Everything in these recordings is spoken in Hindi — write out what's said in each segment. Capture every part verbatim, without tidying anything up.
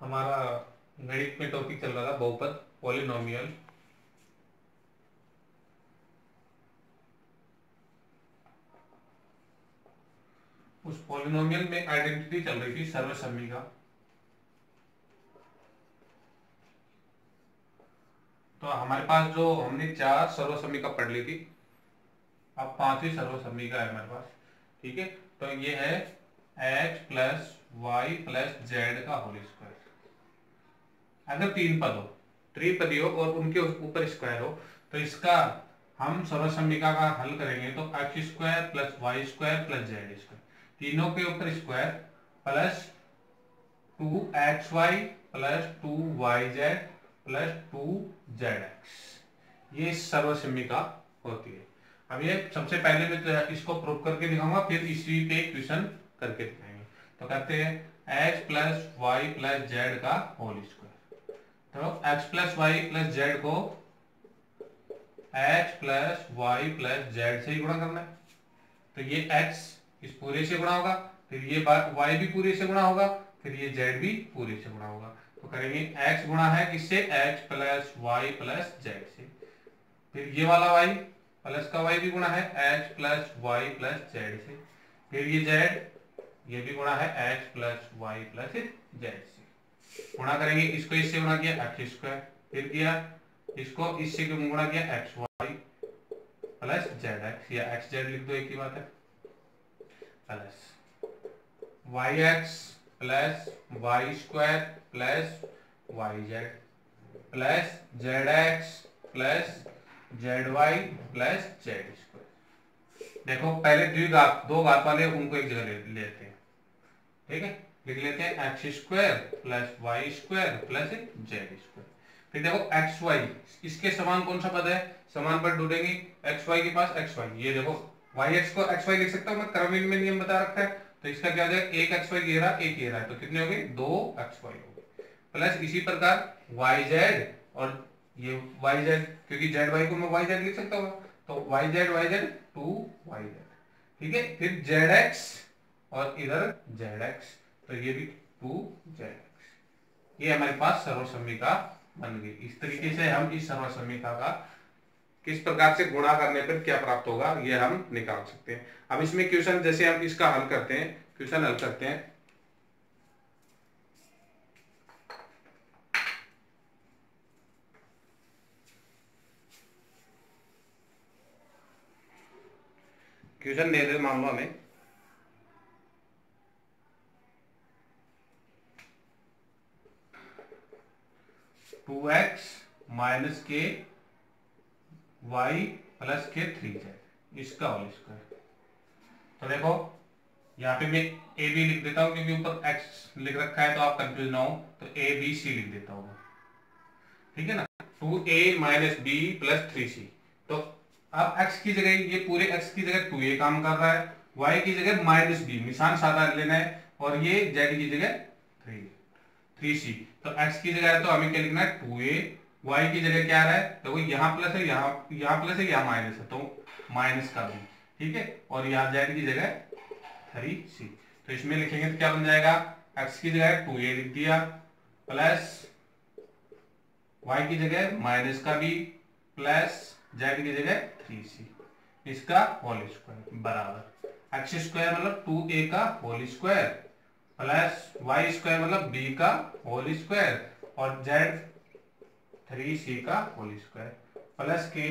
हमारा गणित में टॉपिक चल रहा था बहुपद पॉलिनोमियल। उस पॉलिनोमियल में आइडेंटिटी चल रही थी सर्वसम्मी का, तो हमारे पास जो हमने चार सर्वसम्मी का पढ़ ली थी, अब पांचवी सर्वसम्मी का है हमारे पास। ठीक है, तो ये है h plus Y plus Z का होल स्क्वायर। अगर तीन पद हो, त्रिपदी हो और उनके ऊपर स्क्वायर हो, तो इसका हम सर्वसम्मिका का हल करेंगे। तो x square plus Y square plus Z square, तीनों के ऊपर square plus two x Y plus two Y Z plus two Z X, ये सर्वसम्मिका होती है। अब ये सबसे पहले मैं तो इसको प्रूव करके दिखाऊंगा, फिर इसी पे क्वेश्चन करके दिखाएंगे। तो कहते हैं x plus Y plus Z का होल स्क्वायर। तो x plus Y plus Z को h plus Y plus Z से ही गुणा करना है, तो ये x इस पूरे से गुणा होगा, फिर ये y भी पूरे से गुणा होगा, फिर ये z भी पूरे से गुणा होगा। तो करेंगे x गुणा है किससे, h plus Y plus Z से, फिर ये वाला y प्लस का y भी गुणा है h plus Y plus Z से, फिर ये z ये भी गुणा है h plus Y plus Z से। गुणा करेंगे, इसको इससे गुणा किया एक्स स्क्वायर, फिर किया इसको इससे गुणा किया x Y plus Z x, या एक्स जेड लिख दो एक ही बात है, plus Y x plus Y square plus Y Z plus Z x plus Z Y plus Z square. देखो पहले द्विघात दो घात वाले उनको एक जगह ले लेते हैं, ठीक है, लिख लेते हैं x square plus Y square plus Z square. फिर देखो एक्स वाई, इसके समान कौन सा पद है, समान पद ढूंढेंगे। एक्स वाई के पास एक्स वाई, ये देखो वाई एक्स को एक्स वाई लिख सकता हूँ मैं, क्रमिक में नियम बता रखा है, तो इसका क्या हो जाएगा, एक एक्स वाई ये रहा, एक ये रहा, तो कितने हो गए, दो एक्स वाई हो गए। प्लस इसी प्रकार वाई जेड, और ये y z, क्योंकि z y को मैं y z लिख सकता हूँ, तो y z y z two y z, ठीक है। फिर z x और इधर z x, तो ये भी टू z x, ये हमारे पास सर्वसम्मिका बन गई। इस तरीके से हम इस सर्वसम्मिका का किस प्रकार से गुणा करने पर क्या प्राप्त होगा, ये हम निकाल सकते हैं। अब इसमें क्वेश्चन, जैसे हम इसका हल करते हैं, क्वेश्चन हल करते हैं, क्वेश्चन दे दे मामला में, टू एक्स माइनस के वाई प्लस के थ्री जेड, इसका होल स्क्वायर। तो देखो यहाँ पे मैं ए बी लिख देता हूँ, क्योंकि ऊपर एक्स लिख रखा है तो आप कंफ्यूज ना हो, तो ए बी सी लिख देता हूँ, ठीक है ना, टू ए माइनस बी प्लस थ्री सी। तो अब x की जगह, ये पूरे x की जगह टू ए काम कर रहा है, y की जगह माइनस बी, निशान सादा लेना है, और ये z की जगह थ्री थ्री सी। तो x की जगह है तो हमें क्या लिखना है, टू ए, y की जगह क्या रहा है, देखो तो यहाँ प्लस है, यहाँ यहाँ प्लस है, यहाँ माइनस है, तो माइनस का भी, ठीक है, और यहाँ z की जगह थ्री सी। तो इसमें लिखेंगे तो क्या बन जाएगा, x की जगह टू ए लिख दिया, प्लस y की जगह माइनस का भी, प्लस जेड की जगह थ्री सी, इसका होल स्क्वायर बराबर एक्स स्क्वायर मतलब टू ए का whole square plus Y square मतलब b का होल स्क्वायर और जेड थ्री सी का होल स्क्वायर, प्लस की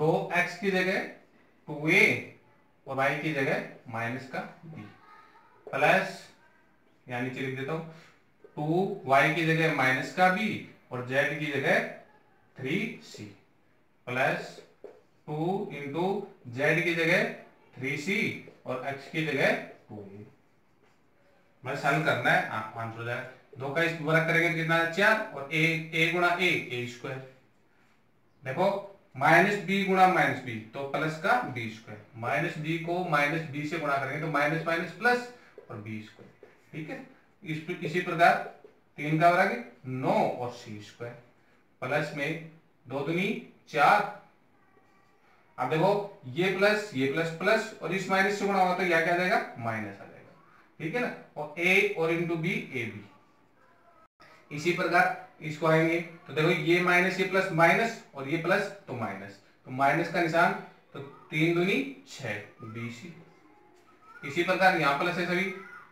दो एक्स की जगह टू ए और y की जगह माइनस का b, प्लस यहाँ नीचे लिख देता हूँ टू वाई की जगह माइनस का b और जेड की जगह three C, plus two into Z की जगह थ्री सी और x की जगह टू ए। बस हल करना है, आंसर हो जाए। दो का इस वर्ग करेंगे कितना, चार, और a a गुणा a a स्क्वायर। देखो माइनस बी गुणा माइनस बी, तो प्लस का बी स्क्वायर, माइनस बी को माइनस बी से गुणा करेंगे तो माइनस माइनस प्लस और बी स्क्वायर, ठीक है। इस इसी प्रकार तीन का वर्ग नौ और सी स्क्वायर, प्लस में दो दुनी चार। अब देखो ये प्लस ये प्लस प्लस और इस माइनस से गुणा होगा तो यह क्या आ जाएगा, माइनस आ जाएगा, ठीक है ना, और a और इंटू बी ए बी इसी प्रकार इसको आएंगे तो देखो ये माइनस ये प्लस माइनस और ये प्लस तो माइनस, तो माइनस का निशान, तो तीन दूनी छह बीसी। इसी प्रकार यहाँ प्लस है सभी,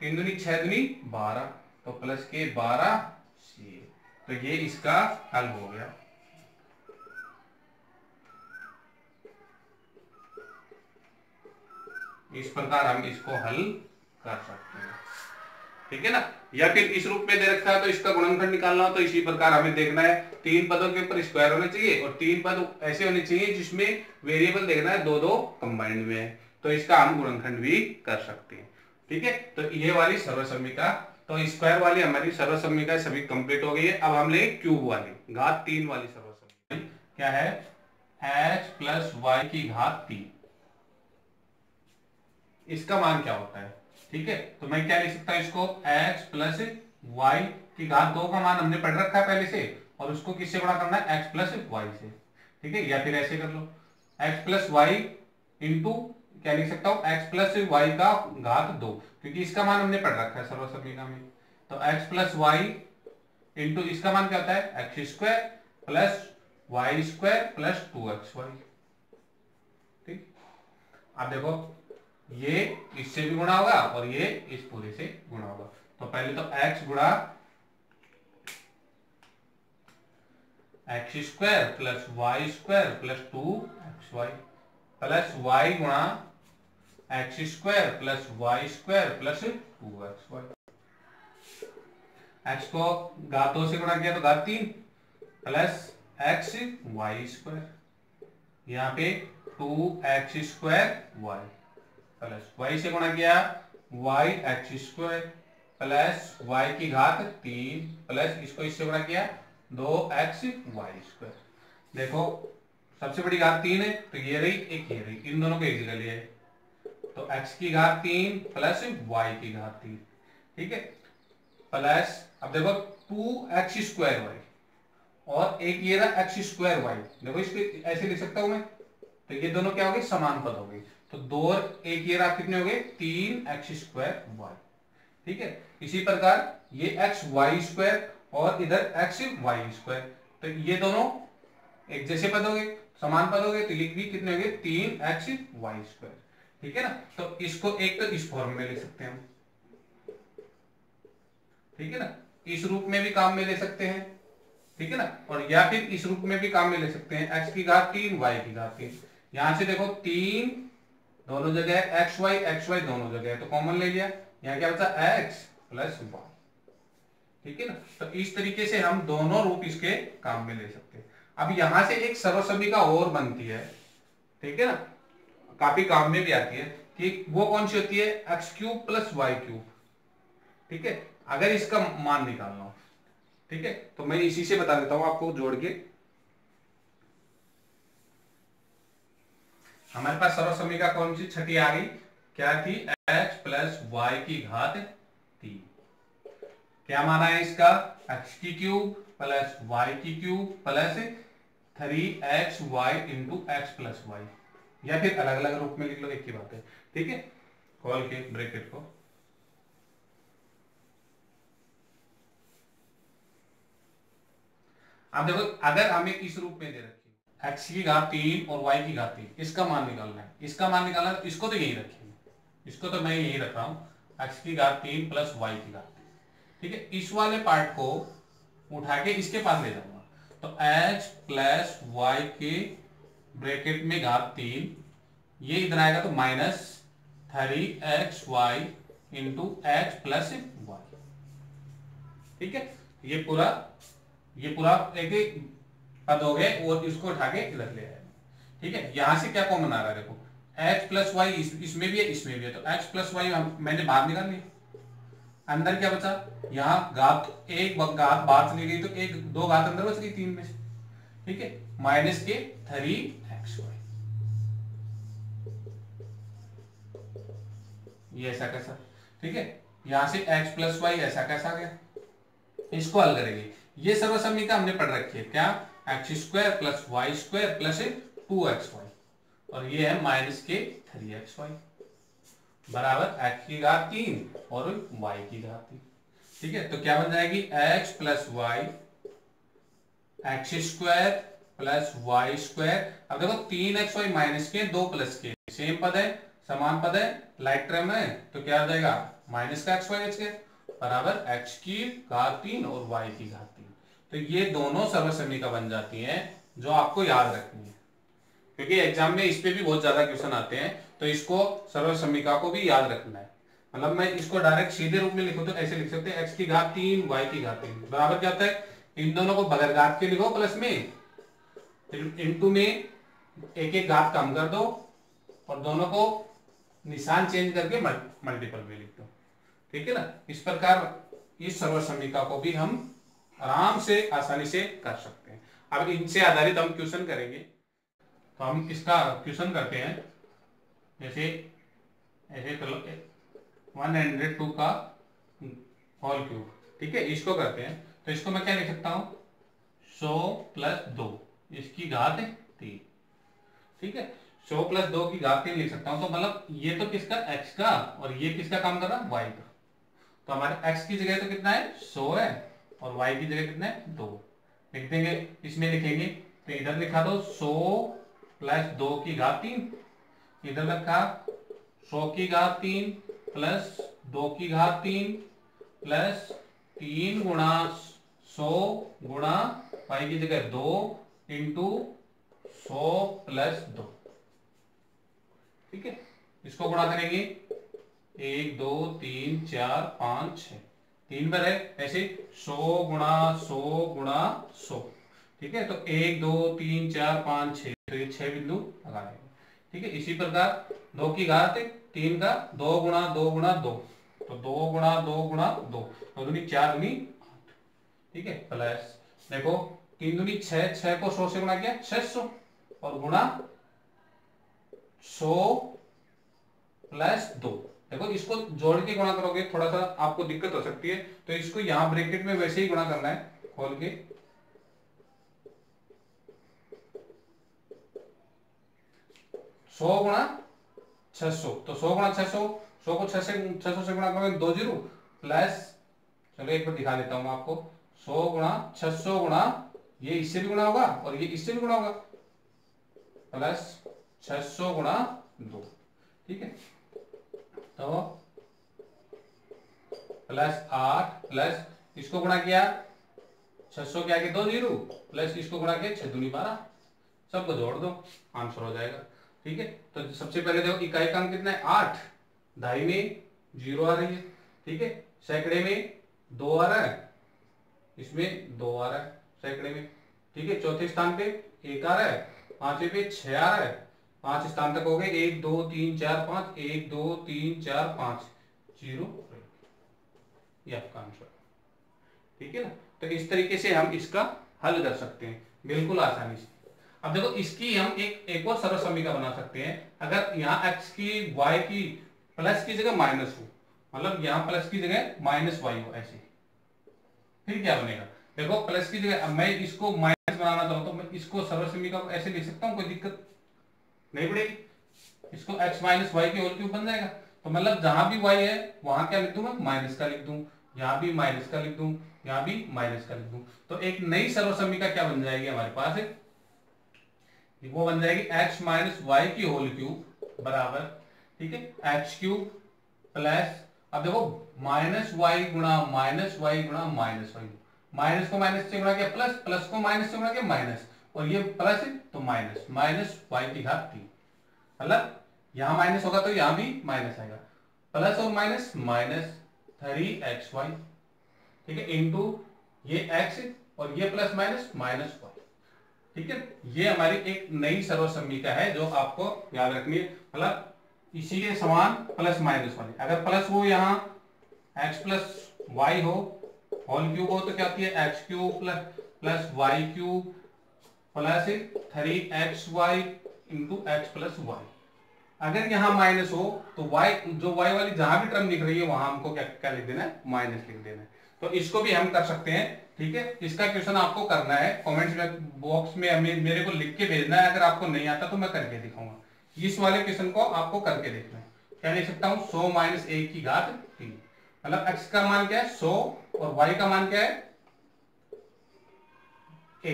तीन दूनी छह दूनी बारह, तो प्लस के बारह सी। तो ये इसका हल हो गया। इस प्रकार हम इसको हल कर सकते हैं, ठीक है ना। या फिर इस रूप में दे रखा है तो इसका गुणनखंड निकालना हो तो इसी प्रकार हमें देखना है, तीन पदों के ऊपर स्क्वायर होने चाहिए और तीन पद ऐसे होने चाहिए जिसमें वेरिएबल देखना है दो दो कंबाइंड में है, तो इसका हम गुणनखंड भी कर सकते हैं, ठीक है। तो ये वाली सर्वसमीका, तो स्क्वायर वाली हमारी सर्वसमीका सभी कंप्लीट हो गई है। अब हम ले क्यूब वाली घात तीन वाली सर्वसमीका, क्या है एच प्लस वाई की घात तीन, इसका मान क्या होता है, ठीक है। तो मैं क्या लिख सकता हूं इसको x प्लस वाई की घात दो का मान हमने पढ़ रखा है पहले से, और उसको किससे गुणा करना है x प्लस वाई से, ठीक है। या फिर ऐसे कर लो x प्लस वाई इंटू क्या लिख सकता हूं x प्लस वाई का घात दो, क्योंकि इसका मान हमने पढ़ रखा है सर्वसमीका में। तो x प्लस वाई इंटू इसका मान क्या होता है x square plus Y square plus two x y, ठीक। आप देखो ये इससे भी गुणा होगा और ये इस पूरे से गुणा होगा। तो पहले तो x गुणा x square plus Y square plus two x Y plus y गुणा x square plus Y square plus two x y. X को घातों से गुणा किया तो घात तीन प्लस एक्स वाई स्क्वायर, यहाँ पे two x square y plus y से गुणा किया y x square plus y की घात तीन प्लस इसको इससे गुणा किया दो एक्स वाई स्क्वायर। देखो सबसे बड़ी घात तीन है तो ये रही एक, ये रही, इन दोनों को एक जगह लिया तो x की घात तीन प्लस वाई की घात तीन, ठीक है। प्लस अब देखो टू एक्स स्क्वायर वाई और एक ये रहा एक्स स्क्वायर वाई। देखो इसको ऐसे लिख सकता हूं मैं, तो ये दोनों क्या हो गए समान पद हो गए, तो दो और एक ये राख कितने हो गए तीन एक्स स्क्वायर वाई, ठीक है। इसी प्रकार ये एक्स वाई स्क्वायर और इधर एक्स वाई स्क्वायर, तो ये दोनों एक जैसे पद हो गए समान पद हो गए, तो ये भी कितने हो गए तीन एक्स वाई स्क्वायर, ठीक है ना। तो इसको एक तो इस फॉर्म में ले सकते हैं, ठीक है ना, इस रूप में भी काम में ले सकते हैं, ठीक है ना, और या फिर इस रूप में भी काम में ले सकते हैं एक्स की घात तीन वाई की घात तीन। यहां से देखो तीन दोनों जगह है एक्स वाई एक्स वाई दोनों जगह है, तो कॉमन ले लिया, यहाँ क्या बचा एक्स प्लस वाई, ठीक है ना। तो इस तरीके से हम दोनों रूप इसके काम में ले सकते हैं। अब यहां से एक सर्वसमीका और बनती है, ठीक है ना, काफी काम में भी आती है, कि वो कौन सी होती है x cube plus y cube, ठीक है। अगर इसका मान निकालना हो, ठीक है, तो मैं इसी से बता देता हूं आपको जोड़ के। हमारे पास सर्वसमीका कौन सी छठी आ गई, क्या थी x प्लस वाई की घात तीन। क्या माना है इसका x की क्यूब प्लस वाई की cube plus three x y into x plus y, या फिर अलग अलग रूप में लिख लो, एक ही बात है, ठीक है। खोल के ब्रैकेट को, आप देखो अगर हमें इस रूप में दे रखें एक्स की घात तीन और वाई की घात तीन, इसका मान निकालना है, इसका मान निकालना है, इसको तो यही रखेंगे, इसको तो मैं यही रख रहा हूं एक्स की घात तीन प्लस वाई की घात तीन, ठीक है। इस वाले पार्ट को उठा के इसके पास ले जाऊंगा, तो h प्लस वाई के ब्रैकेट में घात तीन, ये इधर आएगा तो minus three x y into x plus y, ठीक है। ये पूरा ये पूरा एक पद हो गए और इसको उठा के इधर ले आए, ठीक है। यहां से क्या कॉमन आ रहा है देखो x प्लस वाई इसमें भी है इसमें भी है, तो x प्लस वाई मैंने बाहर निकाल लिया, अंदर क्या बचा यहाँ घात एक घात बाहर चली गई तो एक दो घात अंदर बच गई तीन में से, ठीक है, माइनस के थ्री एक्स वाई। ये ऐसा कैसा, ठीक है, यहां से x प्लस वाई ऐसा कैसा गया, इसको हल करेंगे। ये सर्वसमीका हमने पढ़ रखी है, क्या x square plus Y square plus two x y और ये है माइनस के थ्री एक्स वाई बराबर एक्स की घात तीन और वाई की घात तीन, ठीक है, तो क्या बन जाएगी x plus Y x square plus Y square. अब देखो तीन एक्स वाई माइनस के दो प्लस के, सेम पद है, समान पद है, लाइक टर्म है, तो क्या हो जाएगा माइनस का एक्स वाई एच के बराबर एक्स की घात तीन और वाई की घात तीन। तो ये दोनों सर्वसमीकरण बन जाती हैं जो आपको याद रखनी है, क्योंकि एग्जाम में इस पे भी बहुत ज्यादा क्वेश्चन आते हैं, तो इसको सर्वसमीकरण को भी याद रखना है। मतलब मैं इसको डायरेक्ट सीधे रूप में लिखूं तो ऐसे लिख सकते हैं एक्स की घात तीन वाई की घात तीन बराबर क्या होता है, इन दोनों को बगैर घात के लिखो, प्लस में इनटू में एक एक घात कम कर दो और दोनों को निशान चेंज करके मल्टीपल में लिख दो। ठीक है ना, इस प्रकार इस सर्वसमीका को भी हम आराम से आसानी से कर सकते हैं। अब इनसे आधारित हम क्वेश्चन करेंगे, तो हम इसका क्वेश्चन करते हैं जैसे ऐसे करो वन हंड्रेड टू का होल क्यूब। ठीक है, इसको करते हैं तो इसको मैं क्या लिख सकता हूँ सौ प्लस दो इसकी घात तीन। ठीक है, सौ प्लस दो की घात तीन लिख सकता हूँ, तो मतलब ये तो किसका x का और ये किसका काम कर रहा है y का। तो हमारे x की जगह तो कितना है सौ है और y की जगह कितना है दो लिख देंगे। इसमें लिखेंगे तो इधर लिखा दो सौ प्लस दो की घात तीन, इधर लिखा सौ की घात तीन प्लस दो की घात तीन प्लस तीन गुणा सौ गुणा पाई की जगह दो इंटू सौ प्लस दो। ठीक है, इसको गुणा करेंगे एक दो तीन चार पांच छह, तीन बार है ऐसे सौ गुणा सौ गुणा सौ। ठीक है, तो एक दो तीन चार पांच छह, तो ये छह बिंदु लगा देंगे। ठीक है, इसी प्रकार दो की घात तीन का दो गुणा दो गुणा दो, तो दो गुणा दो गुणा दो, दो दूनी चार दूनी आठ। ठीक है, प्लस देखो तीन दूनी छह, छह को सौ से गुणा किया छह सौ और गुणा सौ प्लस दो। देखो इसको जोड़ के गुणा करोगे थोड़ा सा आपको दिक्कत हो सकती है, तो इसको यहां ब्रैकेट में वैसे ही गुणा करना है खोल के। सौ गुणा छह सौ, तो सौ गुणा छह सौ, सौ को छह से छह सौ से गुणा करोगे दो जीरो प्लस, चलो एक बार दिखा देता हूं आपको, सौ गुणा छह सौ गुणा ये इससे भी गुणा होगा और ये इससे भी गुणा होगा प्लस छह सौ गुणा दो। ठीक है, तो प्लस आठ प्लस इसको गुणा किया छह सौ के आगे दो जीरो प्लस इसको गुणा किया छह दूनी बारह, सबको जोड़ दो आंसर हो जाएगा। ठीक है, तो सबसे पहले देखो इकाई का अंक कितना है आठ, दहाई में जीरो आ रही है। ठीक है, सैकड़े में दो आ रहा है, इसमें दो आ रहा है सैकड़े में। ठीक है, चौथे स्थान पे एक आ रहा है, पांचवे पे छह आ रहा है, पांच स्थान तक हो गए एक दो तीन चार पांच, एक दो तीन चार पांच जीरो, ये आपका आंसर। ठीक है ना, तो इस तरीके से हम इसका हल कर सकते हैं बिल्कुल आसानी से। अब देखो इसकी हम एक एक और सर्वसमीका बना सकते हैं, अगर यहाँ एक्स की वाई की प्लस की जगह माइनस हो, मतलब यहाँ प्लस की जगह माइनस वाई हो ऐसे, फिर क्या बनेगा देखो प्लस की जगह। अब मैं इसको माइनस बनाना चाहूँ तो मैं इसको सर्वसमीका को ऐसे लिख सकता हूँ, कोई दिक्कत नहीं पड़ेगी, इसको x माइनस वाई के होल क्यूब बन जाएगा। तो मतलब जहां भी y है वहां क्या लिख दूं मैं माइनस का लिख दूं, यहाँ भी माइनस का लिख दूं, यहाँ भी माइनस का लिख दूं, तो एक नई सर्वसमीका क्या बन जाएगी हमारे पास है? वो बन जाएगी x माइनस वाई की होल क्यूब बराबर ठीक है एक्स क्यूब प्लस, अब देखो माइनस वाई गुणा माइनस वाई गुणा माइनस वाई, माइनस को माइनस से गुणा किया प्लस, प्लस को माइनस से गुणा किया माइनस और ये प्लस है तो माइनस माइनस वाई की घात तीन, मतलब यहाँ माइनस होगा तो यहाँ भी माइनस आएगा, प्लस और minus minus three x y. ठीक है, इंटू ये एक्स और ये प्लस माइनस माइनस वाई। ठीक है, ये हमारी एक नई सर्वसमीका है जो आपको याद रखनी है, मतलब इसी के समान प्लस माइनस वाली, अगर प्लस हो यहाँ एक्स प्लस वाई हो होल क्यूब हो तो क्या होती है x cube plus plus y cube plus three x y into x plus y. अगर यहाँ माइनस हो तो y जो y वाली जहां भी टर्म लिख रही है वहां हमको क्या क्या लिख देना है माइनस लिख देना है। तो इसको भी हम कर सकते हैं। ठीक है, इसका क्वेश्चन आपको करना है, कमेंट्स बॉक्स में हमें मेरे को लिख के भेजना है, अगर आपको नहीं आता तो मैं करके दिखाऊंगा। इस वाले क्वेश्चन को आपको करके देखना है, क्या लिख सकता हूँ सौ माइनस एक की घात तीन मतलब x का मान क्या है सौ और y का मान क्या है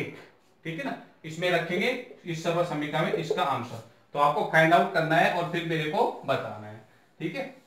एक। ठीक है ना, इसमें रखेंगे इस सर्व समीकरण में इसका आंसर। तो आपको फाइंड आउट करना है और फिर मेरे को बताना है। ठीक है।